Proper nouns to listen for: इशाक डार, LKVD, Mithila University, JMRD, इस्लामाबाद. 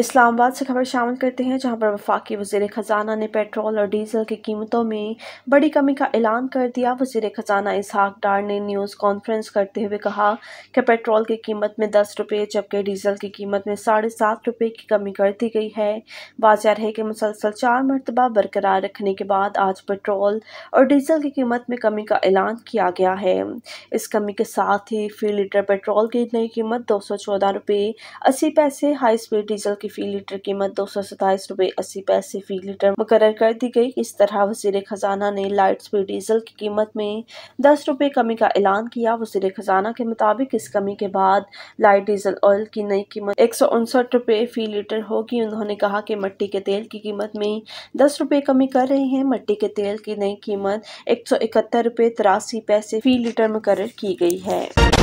इस्लामाबाद से खबर शामिल करते हैं, जहां पर वफाकी वज़ीर ख़जाना ने पेट्रोल और डीज़ल की कीमतों में बड़ी कमी का ऐलान कर दिया। वज़ीर ख़जाना इशाक डार ने न्यूज़ कॉन्फ्रेंस करते हुए कहा कि पेट्रोल की कीमत में 10 रुपये जबकि डीज़ल की कीमत में 7.5 रुपये की कमी कर दी गई है। वाज़ेह है कि मुसलसल 4 मरतबा बरकरार रखने के बाद आज पेट्रोल और डीज़ल की कीमत में कमी का ऐलान किया गया है। इस कमी के साथ ही फी लीटर पेट्रोल की नई कीमत 214 रुपये 80 पैसे, हाई स्पीड डीजल की फी लीटर कीमत 227 रुपये 80 पैसे फी लीटर मुकर्रर कर दी गई। इस तरह वज़ीर ख़जाना ने लाइट स्पीड डीजल की कीमत में 10 रुपये कमी का ऐलान किया। वज़ीर ख़जाना के मुताबिक इस कमी के बाद लाइट डीजल ऑयल की नई कीमत 159 रुपये फी लीटर होगी। उन्होंने कहा कि मिट्टी के तेल की कीमत में 10 रुपये कमी कर रहे हैं। मिट्टी के तेल की नई कीमत 171 रुपये 83 पैसे फी लीटर मुकर्रर की गई है।